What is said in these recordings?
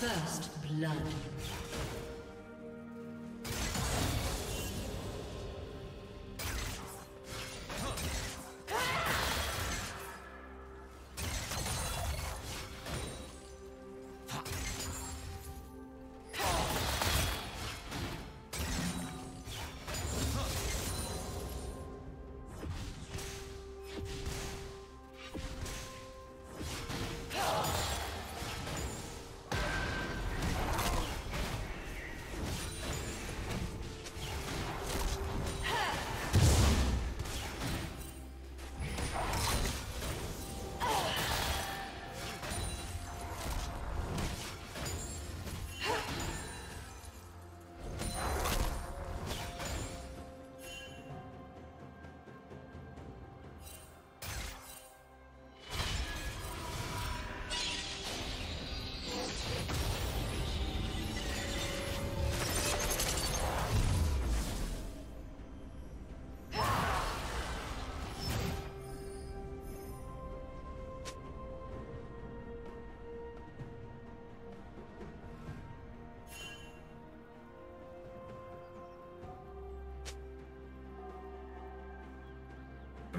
First blood.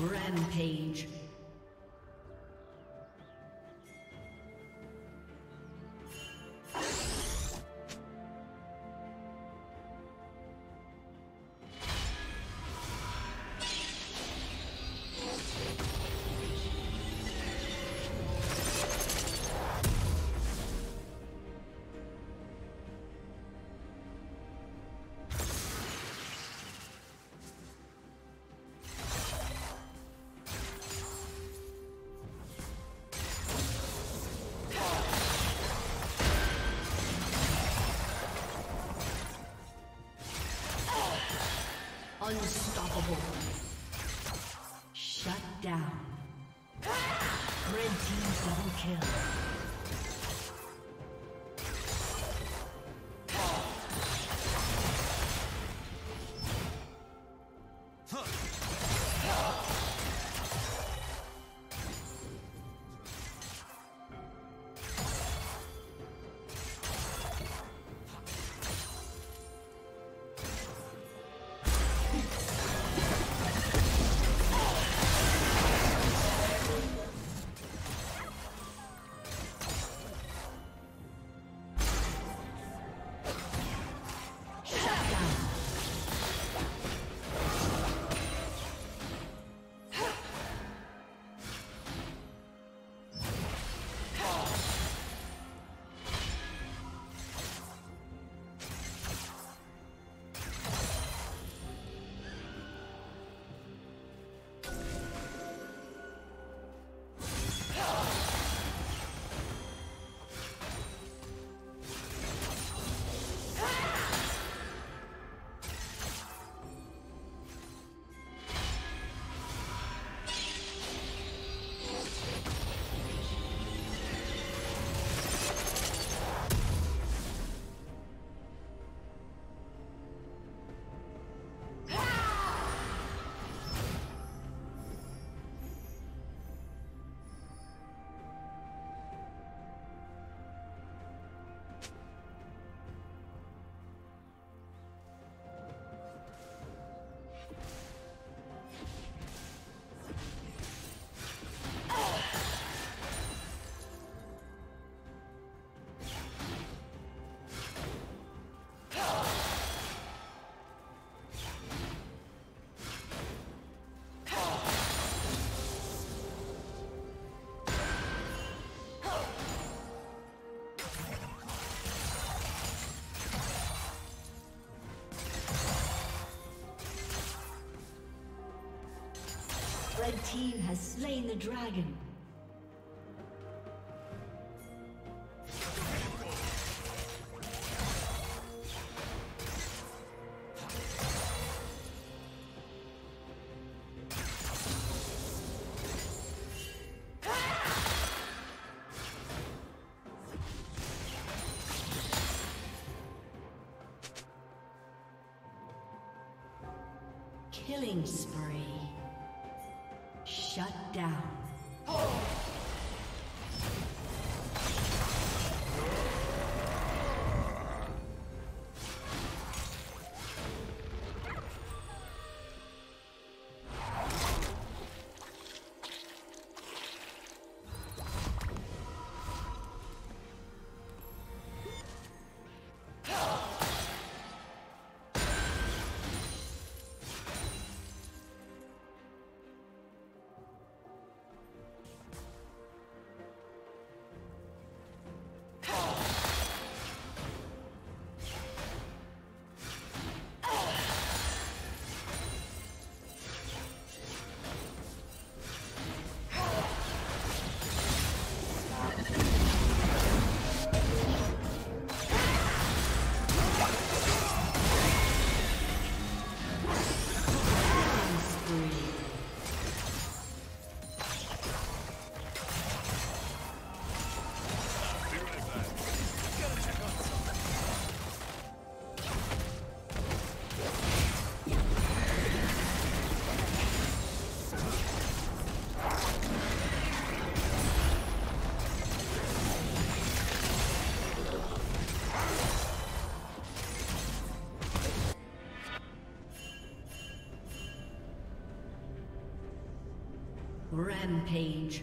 Rampage. Unstoppable. Shut down. Red team double kill. Red team has slain the dragon. Killing spree. Shut down. Rampage.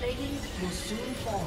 Ladies will soon fall.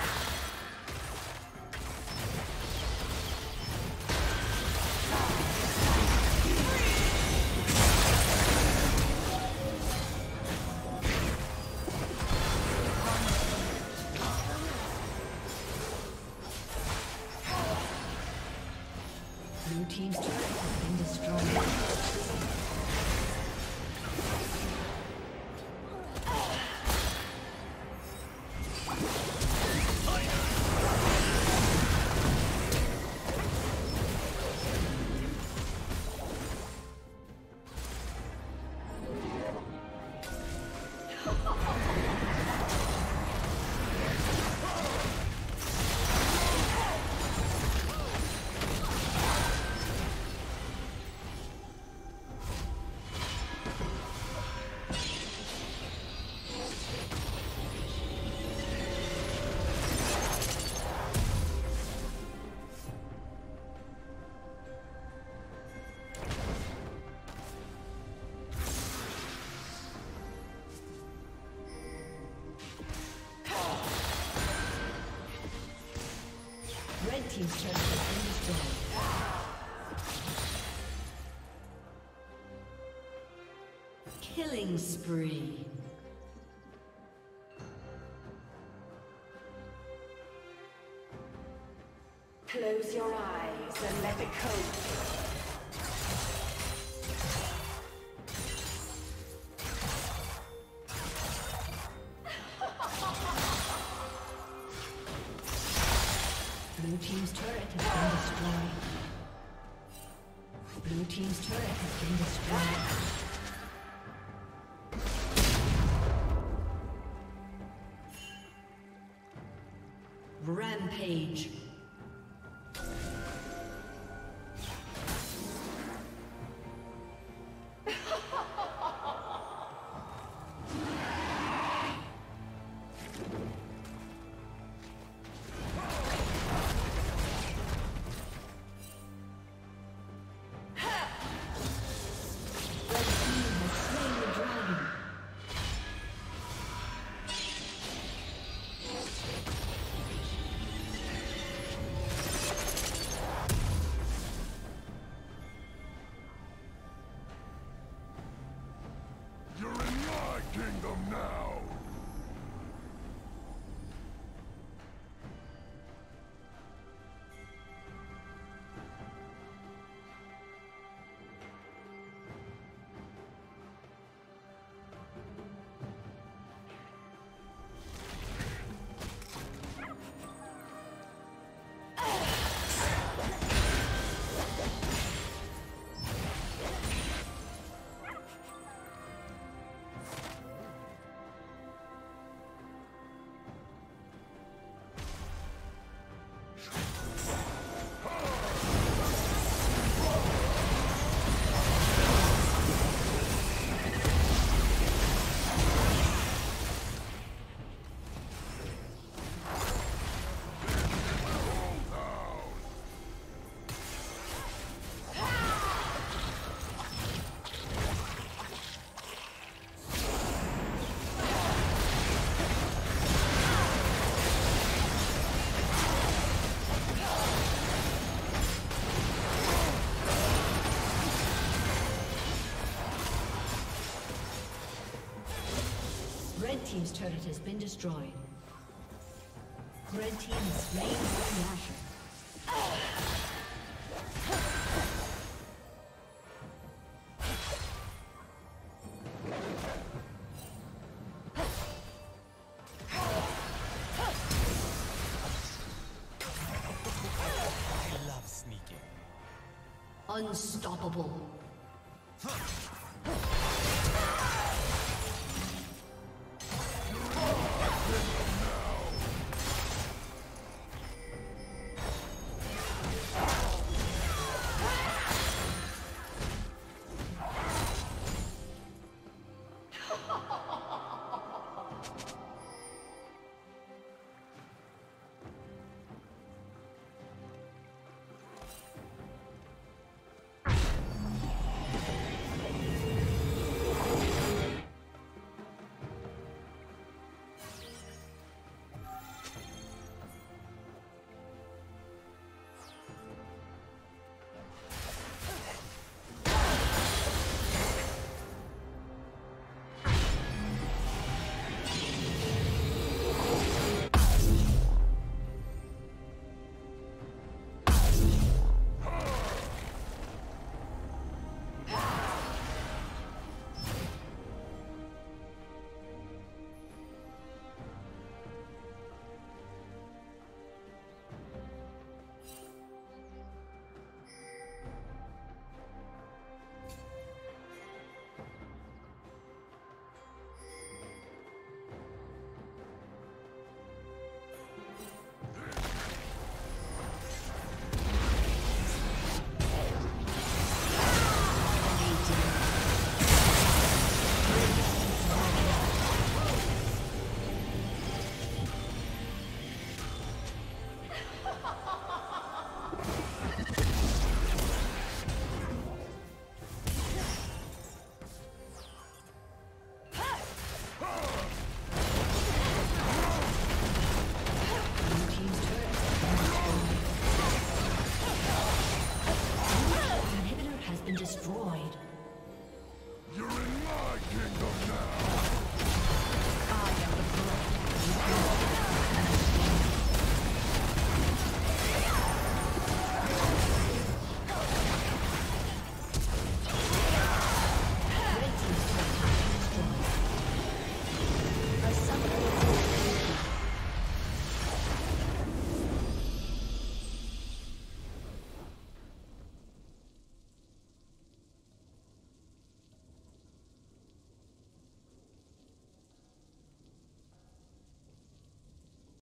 Blue team's turret has been destroyed. He's trying to killing spree. Close your eyes and let it coast. Blue team's turret has been destroyed. Blue team's turret has been destroyed. Rampage. Red team's turret has been destroyed. Red team is slain by Asher. I love sneaking. Unstoppable.